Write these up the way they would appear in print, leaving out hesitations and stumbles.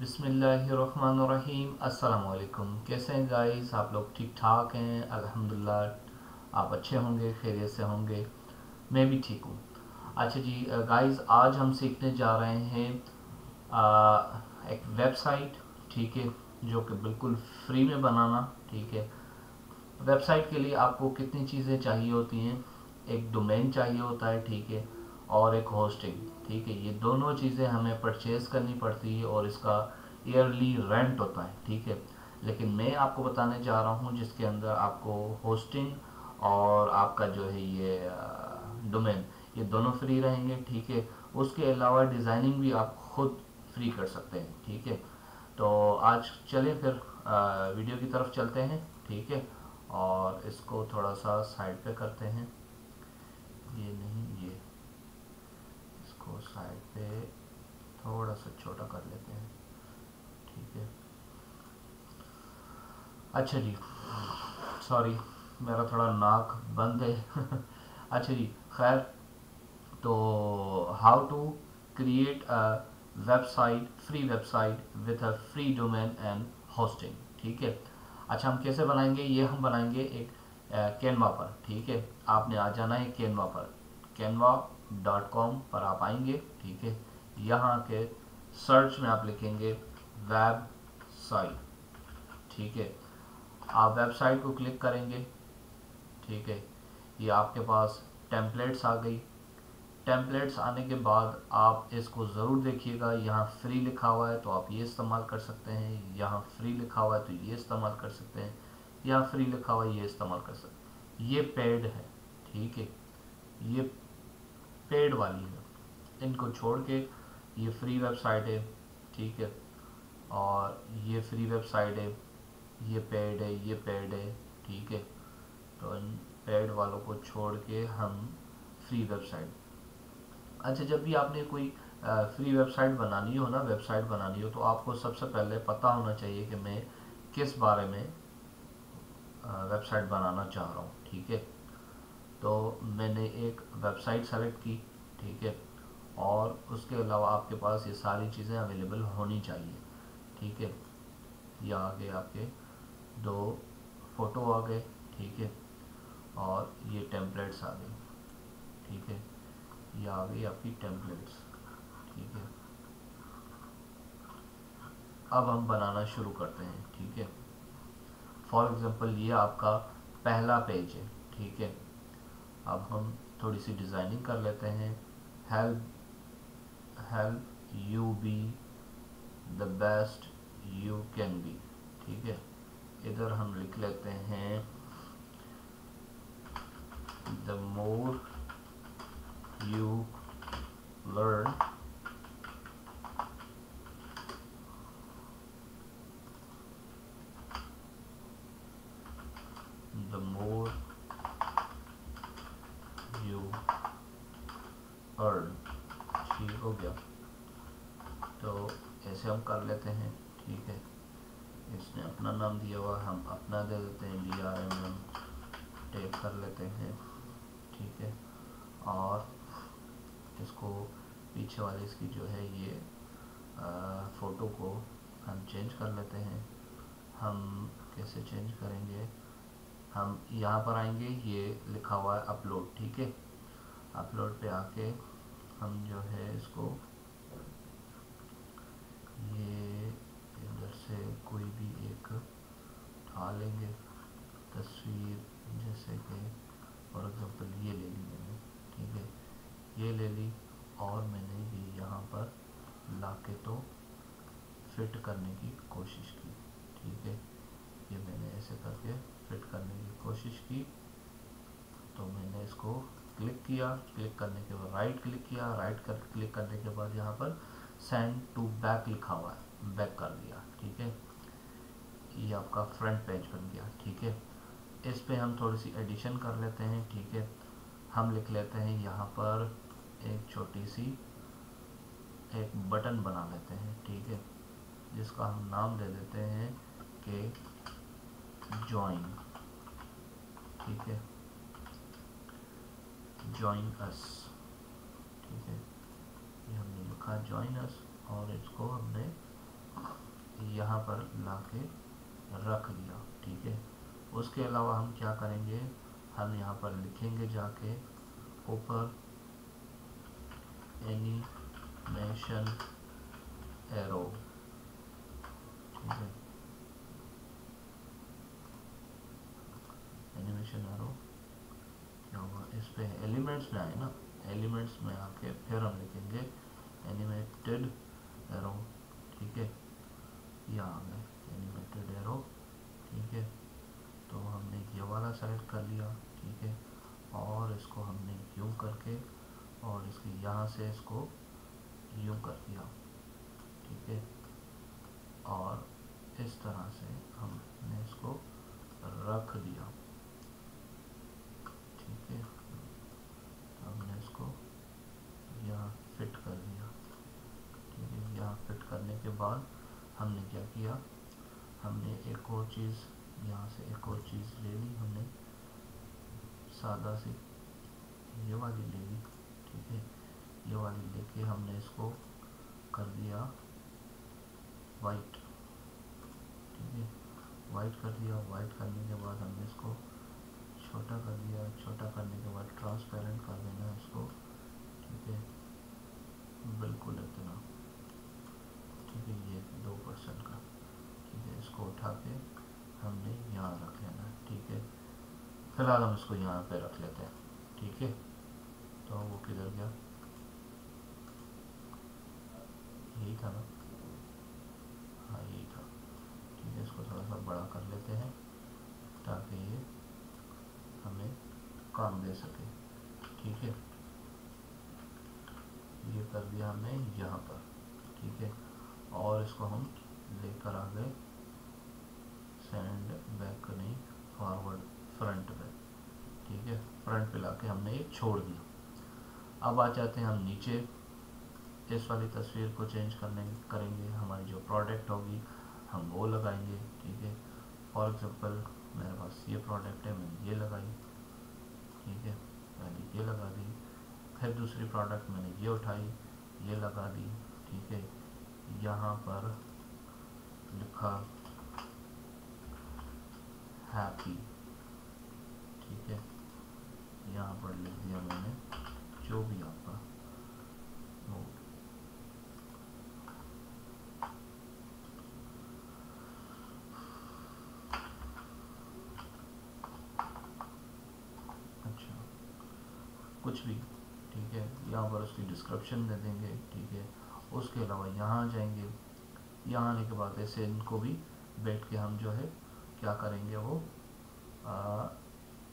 बिस्मिल्लाहिर्रहमानिर्रहीम, अस्सलामुअलैकुम। कैसे हैं गाइस, आप लोग ठीक ठाक हैं? अल्हम्दुलिल्लाह आप अच्छे होंगे, खैरियत से होंगे, मैं भी ठीक हूँ। अच्छा जी गाइस, आज हम सीखने जा रहे हैं एक वेबसाइट, ठीक है, जो कि बिल्कुल फ्री में बनाना। ठीक है, वेबसाइट के लिए आपको कितनी चीज़ें चाहिए होती हैं? एक डोमेन चाहिए होता है, ठीक है, और एक होस्टिंग, ठीक है। ये दोनों चीज़ें हमें परचेज करनी पड़ती है और इसका ईयरली रेंट होता है, ठीक है। लेकिन मैं आपको बताने जा रहा हूँ जिसके अंदर आपको होस्टिंग और आपका जो है ये डोमेन, ये दोनों फ्री रहेंगे, ठीक है। उसके अलावा डिज़ाइनिंग भी आप खुद फ्री कर सकते हैं, ठीक है। तो आज चलें फिर वीडियो की तरफ चलते हैं, ठीक है। और इसको थोड़ा सा साइड पर करते हैं, ये नहीं, ये साइड पे थोड़ा सा छोटा कर लेते हैं, ठीक है। अच्छा जी, सॉरी मेरा थोड़ा नाक बंद है। अच्छा जी, खैर, तो how to create a website, free website with a free domain and hosting, ठीक है। अच्छा, हम कैसे बनाएंगे? ये हम बनाएंगे एक कैनवा पर, ठीक है। आपने आ जाना है कैनवा पर, canva.com पर आप आएंगे, ठीक है। यहाँ के सर्च में आप लिखेंगे वेबसाइट, ठीक है। आप वेबसाइट को क्लिक करेंगे, ठीक है। ये आपके पास टेम्पलेट्स आ गई। टेम्पलेट्स आने के बाद आप इसको ज़रूर देखिएगा, यहाँ फ्री लिखा हुआ है तो आप ये इस्तेमाल कर सकते हैं, यहाँ फ्री लिखा हुआ है तो ये इस्तेमाल कर सकते हैं, यहाँ फ्री लिखा हुआ है ये इस्तेमाल कर सकते हैं। ये पेड है, ठीक है, ये पेड वाली है, इनको छोड़ के ये फ्री वेबसाइट है, ठीक है। और ये फ्री वेबसाइट है, ये पेड है, ये पेड है, ठीक है। तो इन पेड वालों को छोड़ के हम फ्री वेबसाइट। अच्छा, जब भी आपने कोई फ्री वेबसाइट बनानी हो ना, वेबसाइट बनानी हो, तो आपको सबसे पहले पता होना चाहिए कि मैं किस बारे में वेबसाइट बनाना चाह रहा हूँ, ठीक है। तो मैंने एक वेबसाइट सेलेक्ट की, ठीक है। और उसके अलावा आपके पास ये सारी चीज़ें अवेलेबल होनी चाहिए, ठीक है। ये आगे आपके दो फ़ोटो आ गए, ठीक है, और ये टेम्पलेट्स आ गए, ठीक है। ये आ गई आपकी टेम्पलेट्स, ठीक है। अब हम बनाना शुरू करते हैं, ठीक है। फॉर एग्ज़ाम्पल ये आपका पहला पेज है, ठीक है। अब हम थोड़ी सी डिज़ाइनिंग कर लेते हैं। Help you be the best you can be, ठीक है। इधर हम लिख लेते हैं the more you learn the more earn, ठीक हो गया। तो ऐसे हम कर लेते हैं, ठीक है। इसने अपना नाम दिया हुआ, हम अपना दे देते हैं, DRMM टैग कर लेते हैं, ठीक है। और इसको पीछे वाले इसकी जो है ये फ़ोटो को हम चेंज कर लेते हैं। हम कैसे चेंज करेंगे? हम यहाँ पर आएंगे, ये लिखा हुआ है अपलोड, ठीक है। अपलोड पे आके हम जो है इसको ये इधर से कोई भी एक उठा लेंगे तस्वीर, जैसे कि फॉर एग्ज़ाम्पल ये ले ली मैंने, ठीक है, ये ले ली। और मैंने ये यहाँ पर लाके तो फिट करने की कोशिश की, ठीक है। ये मैंने ऐसे करके फिट करने की कोशिश की, तो मैंने इसको क्लिक किया, क्लिक करने के बाद राइट क्लिक किया, राइट कर क्लिक करने के बाद यहाँ पर सेंड टू बैक लिखा हुआ है, बैक कर दिया, ठीक है। ये आपका फ्रंट पेज बन गया, ठीक है। इस पे हम थोड़ी सी एडिशन कर लेते हैं, ठीक है। हम लिख लेते हैं यहाँ पर एक छोटी सी एक बटन बना लेते हैं, ठीक है, जिसका हम नाम दे देते हैं कि ज्वाइन, ठीक है, ज्वाइन अस, ठीक है। ये हमने लिखा ज्वाइन अस और इसको हमने यहाँ पर लाके रख दिया, ठीक है। उसके अलावा हम क्या करेंगे, हम यहाँ पर लिखेंगे जाके ऊपर एनिमेशन एरो, ठीक है, एनिमेशन एरो क्या होगा, इस पे एलिमेंट्स में आए ना, एलिमेंट्स में आके फिर हम लिखेंगे एनिमेटेड एरो, ठीक है, ये आ गए एनिमेटेड एरो, ठीक है। तो हमने ये वाला सेलेक्ट कर लिया, ठीक है, और इसको हमने यूं करके और इसकी यहाँ से इसको यूं कर दिया, ठीक है, और इस तरह से हमने इसको रख दिया, ठीक है, हमने इसको यहाँ फिट कर दिया, ठीक है। यहाँ फिट करने के बाद हमने क्या किया, हमने एक और चीज़ यहाँ से एक और चीज़ ले ली, हमने सादा सी ये वाली ले ली, ठीक है, ये वाली लेके हमने इसको कर दिया वाइट, ठीक है, वाइट कर दिया। वाइट करने के बाद हमने इसको छोटा कर दिया, छोटा करने के बाद ट्रांसपेरेंट कर देना इसको, ठीक है, बिल्कुल इतना, ठीक है, ये 2% का, ठीक है। इसको उठा के हमने यहाँ रख लेना है, ठीक है, फिलहाल हम इसको यहाँ पे रख लेते हैं, ठीक है। तो वो किधर गया, यही था ना, हाँ यही था, ठीक है। इसको थोड़ा सा बड़ा कर लेते हैं ताकि ये हमें काम दे सके, ठीक है। ये कर दिया हमने यहाँ पर, ठीक है, और इसको हम लेकर आ गए सेंड बैक नहीं फॉरवर्ड फ्रंट पे, ठीक है, फ्रंट पे लाके हमने ये छोड़ दिया। अब आ जाते हैं हम नीचे, इस वाली तस्वीर को चेंज करेंगे, हमारी जो प्रोडक्ट होगी हम वो लगाएंगे, ठीक है। फॉर एग्जांपल मेरे पास ये प्रोडक्ट है, मैंने ये लगाई, ठीक है, मैंने ये लगा दी, फिर दूसरी प्रोडक्ट मैंने ये उठाई, ये लगा दी, ठीक है, यहाँ पर लिखा हैप्पी, ठीक है, यहाँ पर लिख दिया मैंने जो भी आपका हो। अच्छा कुछ भी, ठीक है, यहाँ पर उसकी डिस्क्रिप्शन दे देंगे, ठीक है। उसके अलावा यहाँ जाएंगे, यहाँ आने के बाद ऐसे इनको भी बैठ के हम जो है क्या करेंगे वो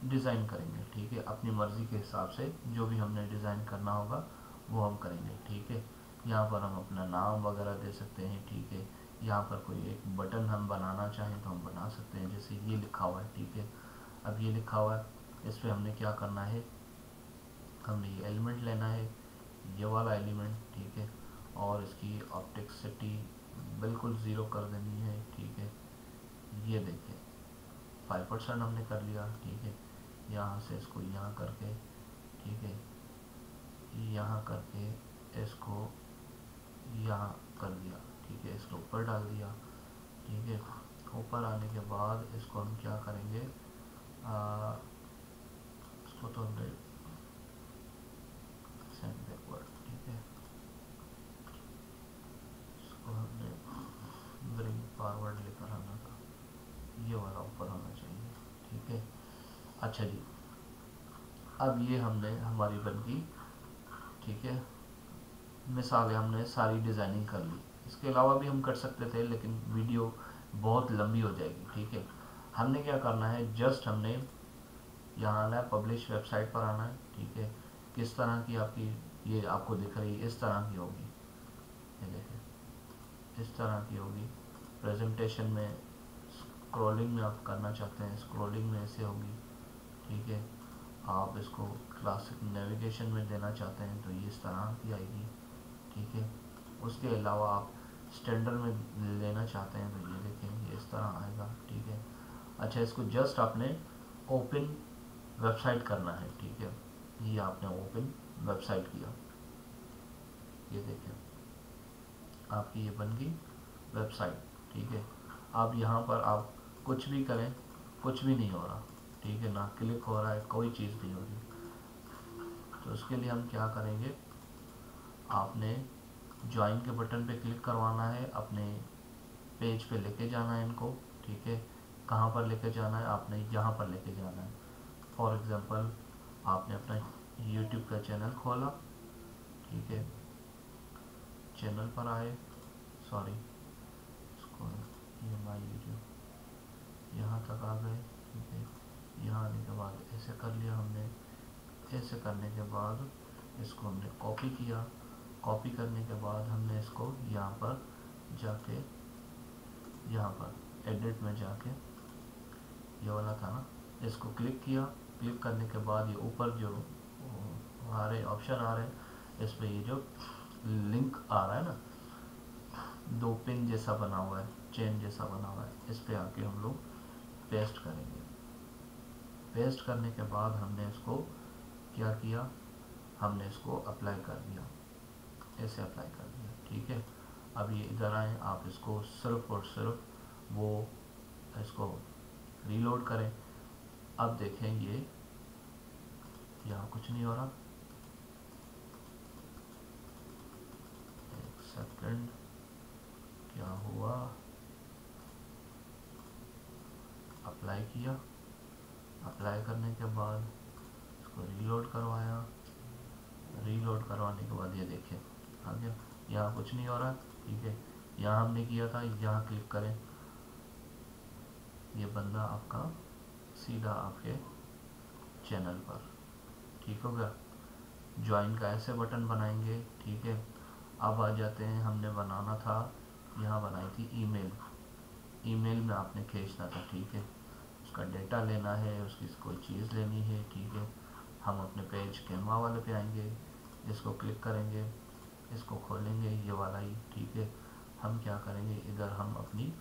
डिज़ाइन करेंगे, ठीक है, अपनी मर्ज़ी के हिसाब से जो भी हमने डिज़ाइन करना होगा वो हम करेंगे, ठीक है। यहाँ पर हम अपना नाम वगैरह दे सकते हैं, ठीक है, यहाँ पर कोई एक बटन हम बनाना चाहें तो हम बना सकते हैं, जैसे ये लिखा हुआ है, ठीक है। अब ये लिखा हुआ है, इस पर हमने क्या करना है, हमने ये एलिमेंट लेना है, ये वाला एलिमेंट, ठीक है, और इसकी ऑप्टिक्सिटी बिल्कुल ज़ीरो कर देनी है, ठीक है, ये देखिए 5% हमने कर लिया, ठीक है, यहाँ से इसको यहाँ करके, ठीक है, यहाँ करके इसको यहाँ कर दिया, ठीक है, इसको ऊपर डाल दिया, ठीक है। ऊपर आने के बाद इसको हम क्या करेंगे, इसको तो हमने सेंड बैकवर्ड, ठीक है, इसको हमने ब्रिंग फॉरवर्ड लेकर आना था, ये वाला ऊपर होना चाहिए, ठीक है। अच्छा जी, अब ये हमने हमारी बन की, ठीक है, मिसालें हमने सारी डिज़ाइनिंग कर ली। इसके अलावा भी हम कर सकते थे लेकिन वीडियो बहुत लंबी हो जाएगी, ठीक है। हमने क्या करना है, जस्ट हमने यहाँ आना है, पब्लिश वेबसाइट पर आना है, ठीक है। किस तरह की आपकी ये आपको दिख रही है, इस तरह की होगी, ये देखिए इस तरह की होगी। प्रेजेंटेशन में स्क्रॉलिंग में आप करना चाहते हैं, स्क्रॉलिंग में ऐसे होगी, ठीक है। आप इसको क्लासिक नेविगेशन में देना चाहते हैं तो ये इस तरह की आएगी, ठीक है। उसके अलावा आप स्टैंडर्ड में लेना चाहते हैं तो ये देखें, ये इस तरह आएगा, ठीक है। अच्छा, इसको जस्ट आपने ओपन वेबसाइट करना है, ठीक है, ये आपने ओपन वेबसाइट किया, ये देखें आपकी ये बन गई वेबसाइट, ठीक है। आप यहाँ पर आप कुछ भी करें कुछ भी नहीं हो रहा, ठीक है ना, क्लिक हो रहा है, कोई चीज़ नहीं हो रही। तो उसके लिए हम क्या करेंगे, आपने ज्वाइन के बटन पे क्लिक करवाना है, अपने पेज पे लेके जाना है इनको, ठीक है। कहाँ पर लेके जाना है, आपने यहाँ पर लेके जाना है। फॉर एग्ज़ाम्पल आपने अपना YouTube का चैनल खोला, ठीक है, चैनल पर आए, सॉरी इसको ये माय YouTube यहाँ तक आ गए, ठीक है। यहाँ आने के बाद ऐसे कर लिया हमने, ऐसे करने के बाद इसको हमने कॉपी किया, कॉपी करने के बाद हमने इसको यहाँ पर जाके, यहाँ पर एडिट में जाके ये वाला था ना, इसको क्लिक किया। क्लिक करने के बाद ये ऊपर जो आ रहे ऑप्शन आ रहे, इस पर ये जो लिंक आ रहा है ना, दो पिन जैसा बना हुआ है, चेन जैसा बना हुआ है, इस पर आके हम लोग पेस्ट करेंगे। पेस्ट करने के बाद हमने इसको क्या किया, हमने इसको अप्लाई कर दिया, ऐसे अप्लाई कर दिया, ठीक है। अब ये इधर आए, आप इसको सिर्फ और सिर्फ वो इसको रीलोड करें। अब देखें ये यहाँ कुछ नहीं हो रहा, एक सेकंड क्या हुआ, अप्लाई किया, अप्लाई करने के बाद इसको रीलोड करवाया, रीलोड करवाने के बाद ये देखें आ गया, यहाँ कुछ नहीं हो रहा, ठीक है। यहाँ हमने किया था, यहाँ क्लिक करें, ये बंदा आपका सीधा आपके चैनल पर, ठीक हो गया। ज्वाइन का ऐसे बटन बनाएंगे, ठीक है। अब आ जाते हैं, हमने बनाना था, यहाँ बनाई थी ईमेल, ईमेल में आपने खींचना था, ठीक है। उसका डेटा लेना है, उसकी कोई चीज़ लेनी है, ठीक है। हम अपने पेज कैनवा वाले पे आएंगे, इसको क्लिक करेंगे, इसको खोलेंगे, ये वाला ही, ठीक है। हम क्या करेंगे, इधर हम अपनी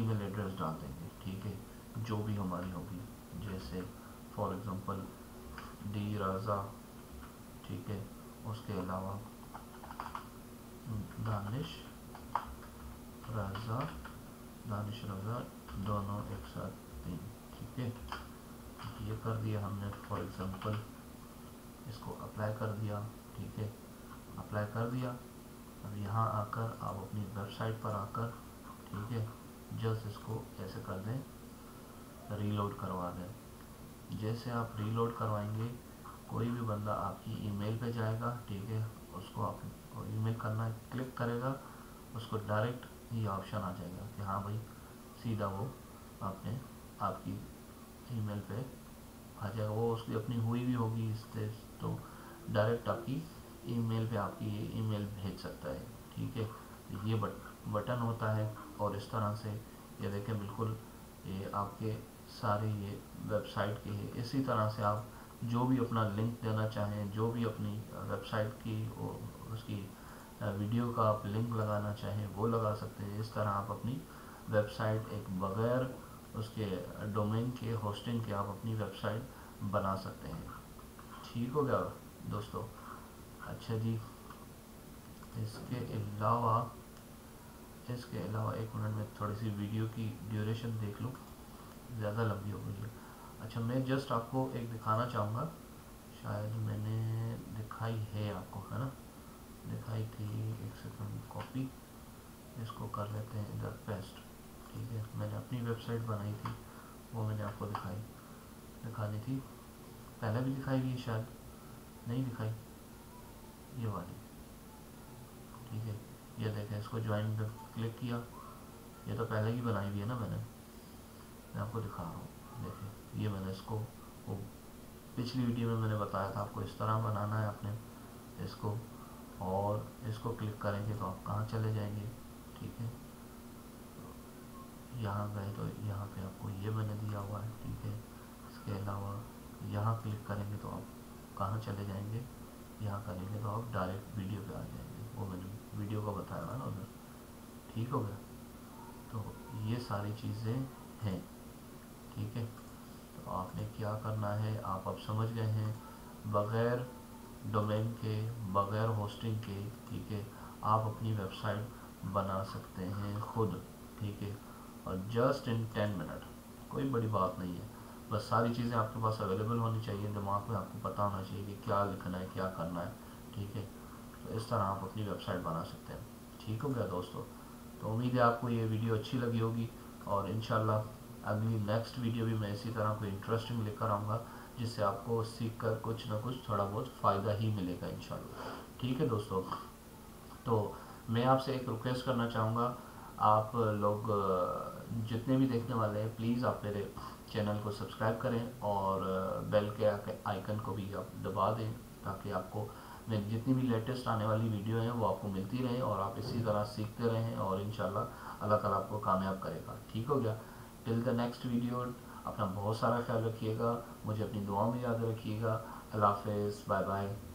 ईमेल एड्रेस डाल देंगे, ठीक है, जो भी हमारी होगी, जैसे फॉर एग्जांपल डी राजा, ठीक है। उसके अलावा दानिश राजा दोनों एक साथ दें, ठीक है। ये कर दिया हमने, फॉर एग्जांपल इसको अप्लाई कर दिया, ठीक है, अप्लाई कर दिया। अब यहाँ आकर आप अपनी वेबसाइट पर आकर, ठीक है, जस्ट इसको ऐसे कर दें, रीलोड करवा दें। जैसे आप रीलोड करवाएंगे, कोई भी बंदा आपकी ईमेल पे जाएगा, ठीक है, उसको आप ईमेल करना क्लिक करेगा, उसको डायरेक्ट ये ऑप्शन आ जाएगा कि हाँ भाई, सीधा वो आपने आपकी ईमेल पे आ जाएगा, वो उसकी अपनी हुई भी होगी इससे, तो डायरेक्ट आपकी ईमेल पे आपकी ये ईमेल भेज सकता है, ठीक है। ये बटन होता है, और इस तरह से ये देखें, बिल्कुल ये आपके सारे ये वेबसाइट के है। इसी तरह से आप जो भी अपना लिंक देना चाहें, जो भी अपनी वेबसाइट की उसकी वीडियो का आप लिंक लगाना चाहें, वो लगा सकते हैं। इस तरह आप अपनी वेबसाइट एक बग़ैर उसके डोमेन के होस्टिंग के आप अपनी वेबसाइट बना सकते हैं, ठीक हो गया दोस्तों। अच्छा जी, इसके अलावा एक मिनट में थोड़ी सी वीडियो की ड्यूरेशन देख लूँ, ज़्यादा लंबी हो गई है। अच्छा, मैं जस्ट आपको एक दिखाना चाहूँगा, शायद मैंने दिखाई है आपको, है ना, दिखाई थी, एक सेकंड, कॉपी इसको कर लेते हैं इधर पेस्ट, ठीक है। मैंने अपनी वेबसाइट बनाई थी, वो मैंने आपको दिखानी थी, पहले भी दिखाई हुई, शायद नहीं दिखाई, ये वाली, ठीक है। ये देखें, इसको ज्वाइन पे क्लिक किया, ये तो पहले ही बनाई हुई है ना, मैं आपको दिखा रहा हूँ। देखें, ये मैंने इसको पिछली वीडियो में मैंने बताया था आपको, इस तरह बनाना है आपने इसको, और इसको क्लिक करेंगे तो आप कहाँ चले जाएंगे, ठीक है। यहाँ गए तो यहाँ पे आपको ये मैंने दिया हुआ है, ठीक है। इसके अलावा यहाँ क्लिक करेंगे तो आप कहाँ चले जाएंगे, यहाँ करेंगे तो आप डायरेक्ट वीडियो पे आ जाएंगे, वो मैंने वीडियो का बताया है ना उधर, ठीक हो गया। तो ये सारी चीज़ें हैं, ठीक है। तो आपने क्या करना है, आप अब समझ गए हैं, बग़ैर डोमेन के, बग़ैर होस्टिंग के, ठीक है, आप अपनी वेबसाइट बना सकते हैं खुद, ठीक है, और जस्ट इन 10 मिनट, कोई बड़ी बात नहीं है। बस सारी चीज़ें आपके पास अवेलेबल होनी चाहिए, दिमाग में आपको पता होना चाहिए कि क्या लिखना है क्या करना है, ठीक है। तो इस तरह आप अपनी वेबसाइट बना सकते हैं। ठीक हो गया दोस्तों, तो उम्मीद है आपको ये वीडियो अच्छी लगी होगी और इंशाल्लाह अगली नेक्स्ट वीडियो भी मैं इसी तरह कोई इंटरेस्टिंग लेकर आऊँगा जिससे आपको सीख कर कुछ ना कुछ थोड़ा बहुत फ़ायदा ही मिलेगा इंशाल्लाह। ठीक है दोस्तों, तो मैं आपसे एक रिक्वेस्ट करना चाहूँगा, आप लोग जितने भी देखने वाले हैं प्लीज़ आप मेरे चैनल को सब्सक्राइब करें और बेल के आइकन को भी आप दबा दें ताकि आपको मेरी जितनी भी लेटेस्ट आने वाली वीडियो हैं वो आपको मिलती रहे और आप इसी तरह सीखते रहें और इंशाल्लाह अल्लाह ताला आपको कामयाब करेगा। ठीक हो गया, टिल द नेक्स्ट वीडियो, अपना बहुत सारा ख्याल रखिएगा, मुझे अपनी दुआ में याद रखिएगा। अल्लाह हाफिज़, बाय बाय।